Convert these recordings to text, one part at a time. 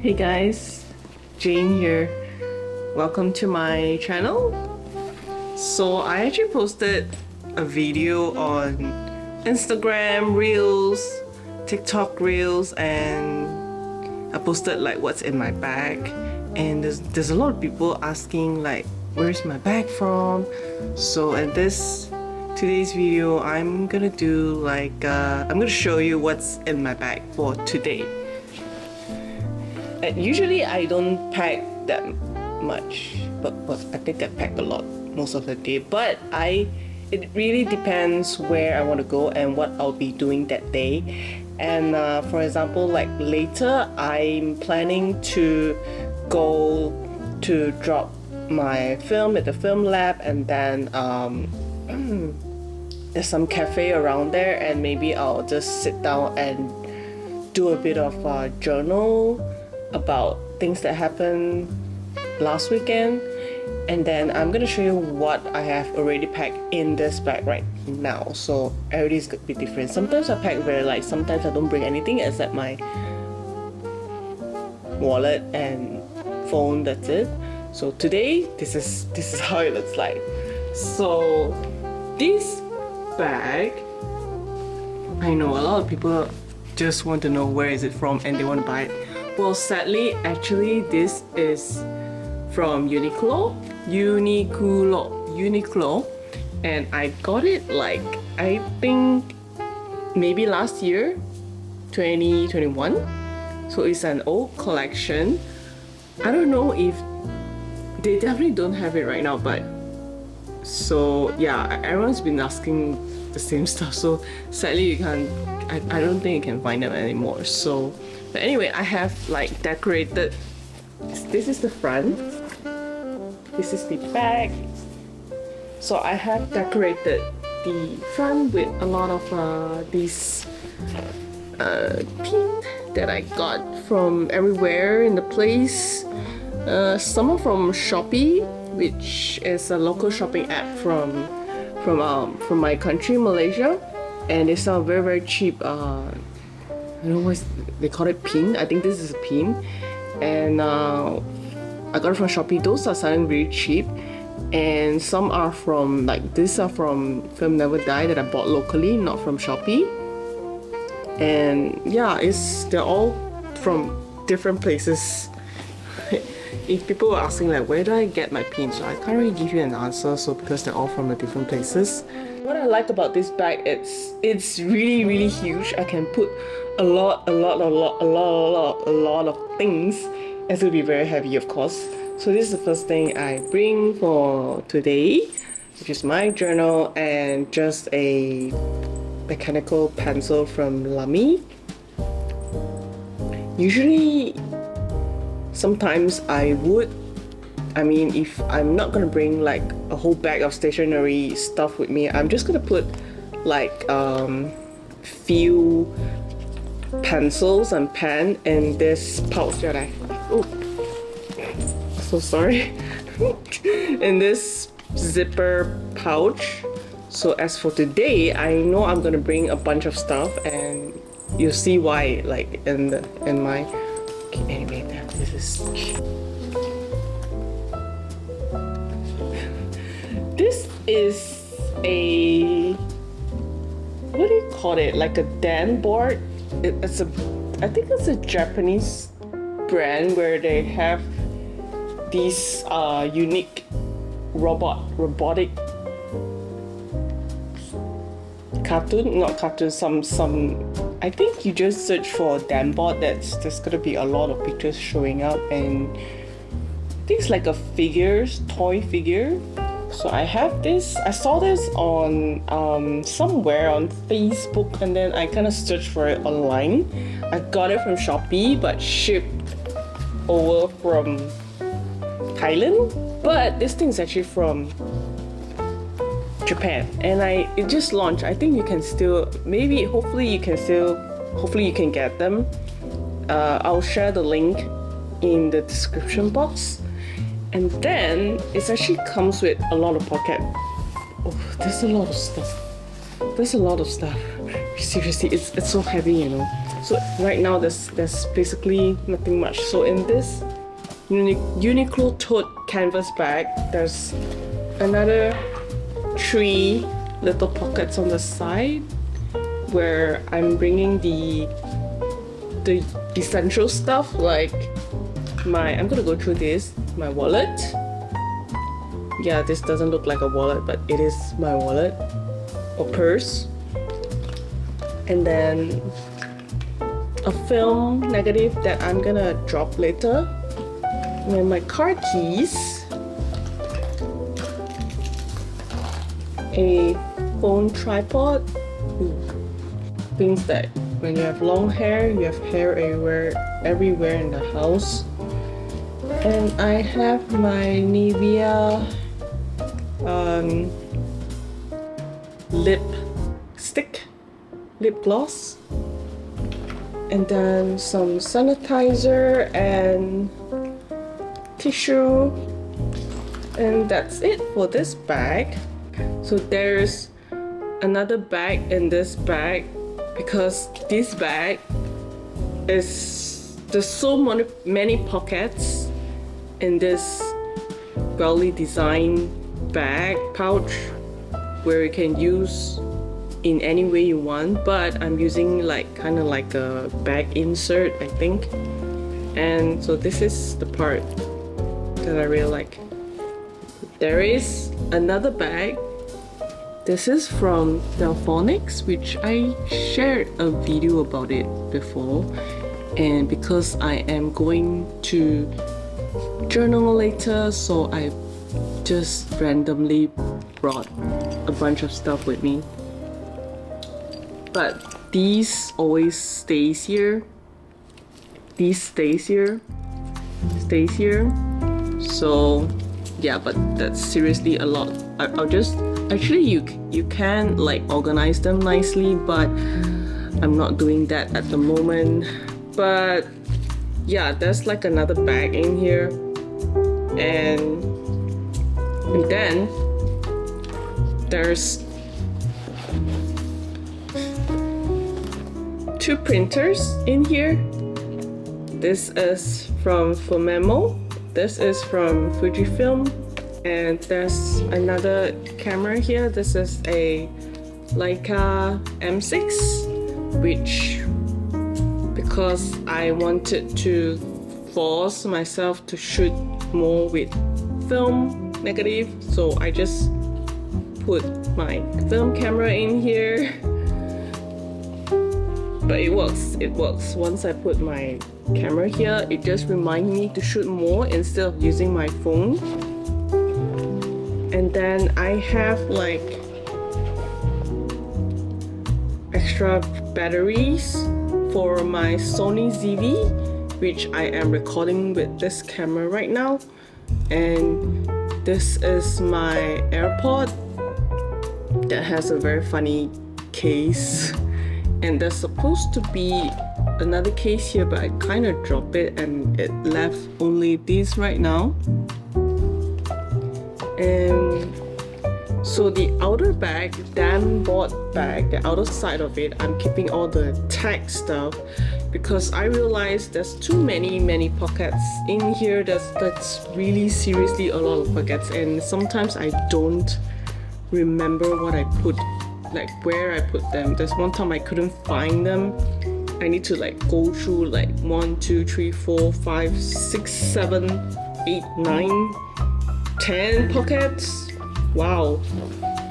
Hey guys, Jane here. Welcome to my channel. So I actually posted a video on Instagram Reels, TikTok Reels, and I posted like what's in my bag. And there's a lot of people asking like, where's my bag from? So in today's video, I'm gonna do like I'm gonna show you what's in my bag for today. And usually I don't pack that much, but I think I pack a lot most of the day. But it really depends where I want to go and what I'll be doing that day. And for example, like later, I'm planning to go to drop my film at the film lab, and then there's some cafe around there, and maybe I'll just sit down and do a bit of journal about things that happened last weekend. And then I'm gonna show you what I have already packed in this bag right now. So everything's gonna be different. Sometimes I pack very light, sometimes I don't bring anything except my wallet and phone, that's it. So today this is how it looks like. So this bag, I know a lot of people just want to know where is it from and they want to buy it. Well, sadly, actually, this is from Uniqlo, and I got it like, I think maybe last year, 2021. So it's an old collection. I don't know if they definitely don't have it right now, but so yeah, everyone's been asking the same stuff. So sadly, you can't. I don't think you can find them anymore. So. But anyway, I have like decorated. This is the front. This is the back. So I have decorated the front with a lot of these paint that I got from everywhere in the place. Some are from Shopee, which is a local shopping app from my country, Malaysia, and they sell very cheap. I don't know what they call it, pin. I think this is a pin, and I got it from Shopee. Those are selling really cheap, and some are from like these are from Film Never Die that I bought locally, not from Shopee. And yeah, they're all from different places. If people are asking like where do I get my pins, so I can't really give you an answer. So because they're all from the different places. What I like about this bag, it's really really huge. I can put a lot of things, and it'll be very heavy, of course. So this is the first thing I bring for today, which is my journal and just a mechanical pencil from Lamy. Usually, sometimes I mean, if I'm not gonna bring like a whole bag of stationery stuff with me, I'm just gonna put like few pencils and pen in this pouch that I in this zipper pouch. So as for today, I know I'm gonna bring a bunch of stuff, and you'll see why. Like in my okay, anyway, this is. This is a, what do you call it, like a Danboard. I think it's a Japanese brand where they have these unique robotic I think you just search for Danboard, there's gonna be a lot of pictures showing up, and I think it's like a toy figure. So I have this. I saw this on somewhere on Facebook, and then I kind of searched for it online. I got it from Shopee, but shipped over from Thailand. But this thing's actually from Japan, and it just launched. I think you can still, maybe, hopefully you can get them. I'll share the link in the description box. And then it actually comes with a lot of pocket Oh, there's a lot of stuff. There's a lot of stuff. Seriously, it's so heavy, you know. So right now there's basically nothing much. So in this Uniqlo tote canvas bag, there's another 3 little pockets on the side where I'm bringing the essential stuff, like I'm gonna go through this, my wallet. Yeah, this doesn't look like a wallet, but it is my wallet or purse. And then a film negative that I'm gonna drop later. And then my car keys, a phone tripod. Things that when you have long hair, you have hair everywhere in the house. And I have my Nivea lip gloss, and then some sanitizer and tissue, and that's it for this bag. So there's another bag in this bag, because this bag is, there's so many pockets in this girly design bag pouch where you can use in any way you want, but I'm using like kind of like a bag insert, I think. And so this is the part that I really like. There is another bag. This is from Delfonics, which I shared a video about it before, and because I am going to journal later, so I just randomly brought a bunch of stuff with me. But these always stays here. These stays here. So yeah, but that's seriously a lot. I'll just actually you can like organize them nicely, but I'm not doing that at the moment. But yeah, there's like another bag in here, and then there's 2 printers in here. This is from Phomemo, this is from Fujifilm, and there's another camera here. This is a Leica M6, which, because I wanted to force myself to shoot more with film negative, so I just put my film camera in here. But it works. Once I put my camera here, it just reminds me to shoot more instead of using my phone. And then I have like extra batteries for my Sony ZV, which I am recording with this camera right now. And this is my AirPod that has a very funny case. And there's supposed to be another case here, but I kind of dropped it and it left only these right now. And so the outer bag, Danboard bag, the outer side of it, I'm keeping all the tech stuff because I realized there's too many pockets in here. That's really seriously a lot of pockets, and sometimes I don't remember what I put, like where I put them. There's one time I couldn't find them. I need to like go through like 1, 2, 3, 4, 5, 6, 7, 8, 9, 10 pockets. Wow,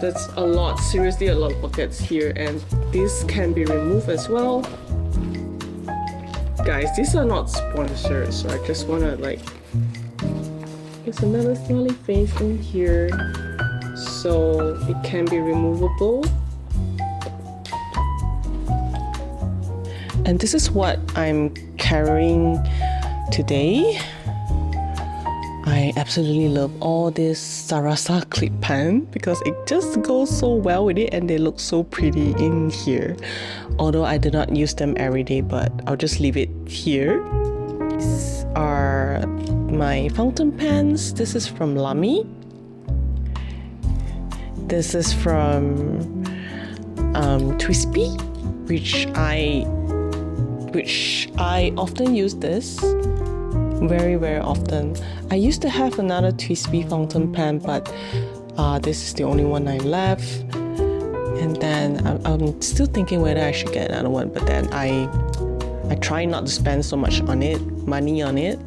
that's a lot, seriously a lot of pockets here. And this can be removed as well. Guys, these are not sponsored, so I just wanna like, there's another smiley face in here, so it can be removable. And this is what I'm carrying today. I absolutely love all this Sarasa clip pen because it just goes so well with it, and they look so pretty in here. Although I do not use them every day, but I'll just leave it here. These are my fountain pens. This is from Lamy. This is from TWSBI, which I often use this very often. I used to have another TWSBI fountain pen, but this is the only one I left. And then I'm still thinking whether I should get another one, but then I try not to spend so much on it, money on it.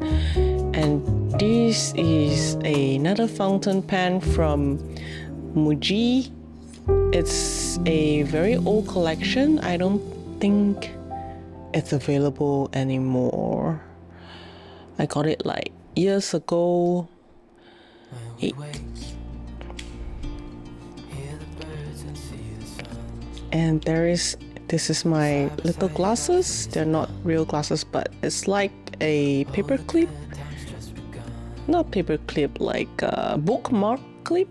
And this is another fountain pen from Muji. It's a very old collection. I don't think it's available anymore. I got it like years ago. And this is my little glasses. They're not real glasses, but it's like a paper clip. Not paper clip, like a bookmark clip.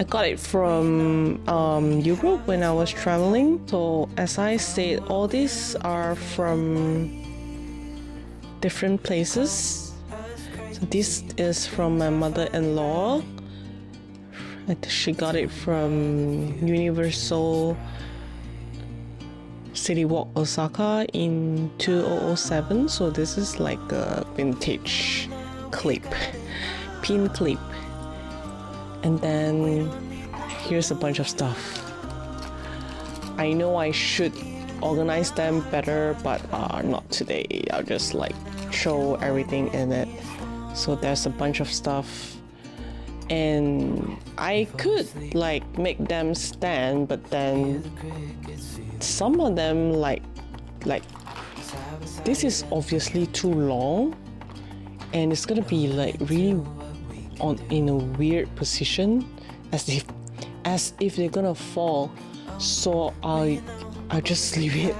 I got it from Europe when I was traveling. So as I said, all these are from different places. So this is from my mother-in-law. She got it from Universal City Walk Osaka in 2007. So this is like a vintage clip, pin clip. And then here's a bunch of stuff. I know I should organize them better, but not today. I'll just like show everything in it. So there's a bunch of stuff. And I could like make them stand, but then some of them like this is obviously too long, and it's gonna be like really on in a weird position, as if they're gonna fall. So I just leave it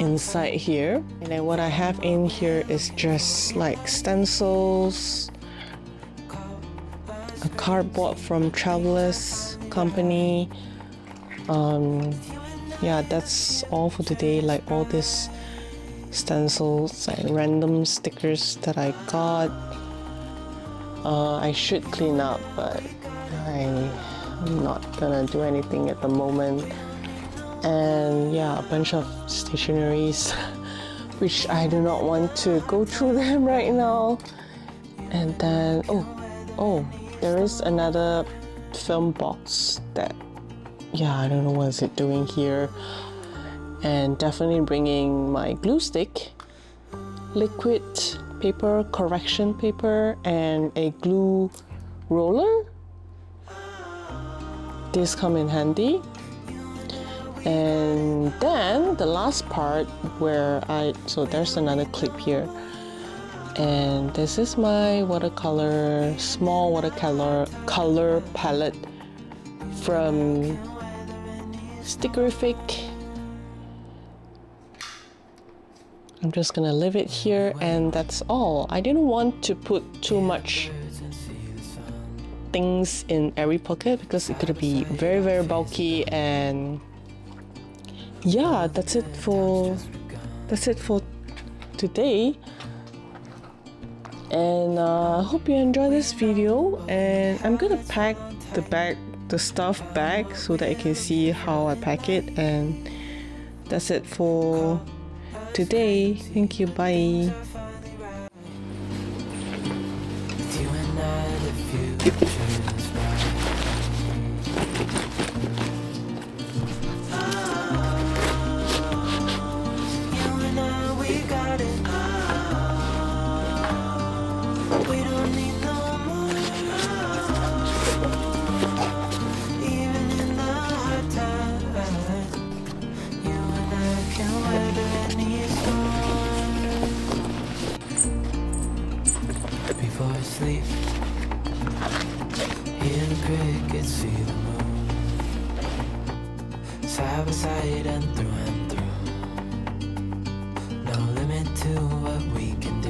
inside here. And then what I have in here is just like stencils. A cardboard from Traveler's Company. Yeah, that's all for today. Like all these stencils and random stickers that I got. I should clean up, but I'm not gonna do anything at the moment. And yeah, a bunch of stationeries, which I do not want to go through them right now. And then oh. There is another film box that, yeah, I don't know what is it doing here. And definitely bringing my glue stick, liquid paper, correction paper, and a glue roller. These come in handy. And then the last part so there's another clip here. And this is my small watercolor palette from Stickerific. I'm just gonna leave it here, and that's all. I didn't want to put too much things in every pocket because it could be very bulky. And yeah, that's it for today. And I hope you enjoy this video, and I'm gonna pack the stuff back so that you can see how I pack it. And that's it for today. Thank you, bye. Sleep. Hear the crickets, see the moon. Side by side and through. No limit to what we can do.